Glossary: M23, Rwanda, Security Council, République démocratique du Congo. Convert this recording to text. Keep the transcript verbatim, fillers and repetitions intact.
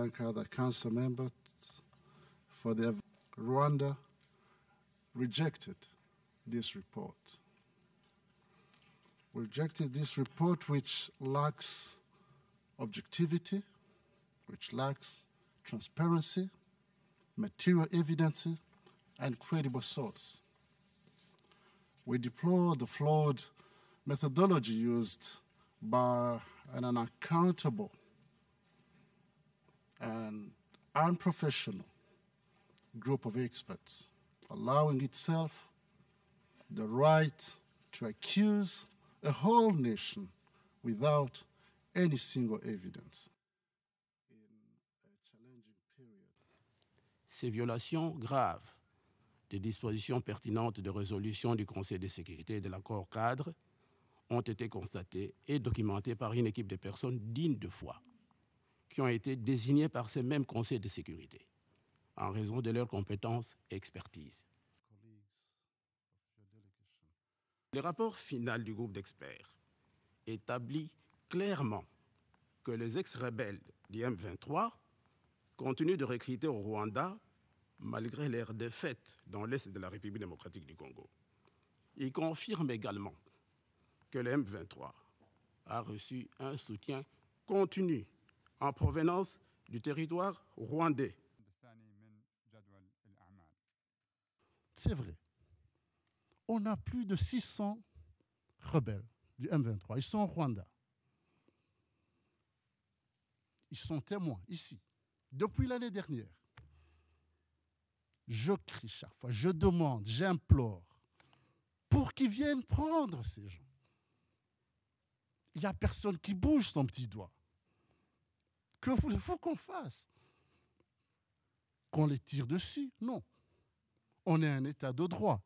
thank other council members for their... Rwanda rejected this report. Rejected this report which lacks objectivity, which lacks transparency, material evidence, and credible source. We deplore the flawed methodology used by an unaccountable and unprofessional group of experts, allowing itself the right to accuse a whole nation without any single evidence. Ces violations graves des dispositions pertinentes de résolution du Conseil de sécurité et de l'accord cadre ont été constatées et documentées par une équipe de personnes dignes de foi qui ont été désignées par ces mêmes conseils de sécurité en raison de leurs compétences et expertise. Le rapport final du groupe d'experts établit clairement que les ex-rebelles du M vingt-trois continuent de recruter au Rwanda malgré leur défaite dans l'est de la République démocratique du Congo. Il confirme également que le M vingt-trois a reçu un soutien continu en provenance du territoire rwandais. C'est vrai, on a plus de six cents rebelles du M vingt-trois, ils sont au Rwanda. Ils sont témoins ici, depuis l'année dernière. Je crie chaque fois, je demande, j'implore pour qu'ils viennent prendre ces gens. Il n'y a personne qui bouge son petit doigt. Que voulez-vous qu'on fasse? Qu'on les tire dessus? Non. On est un état de droit.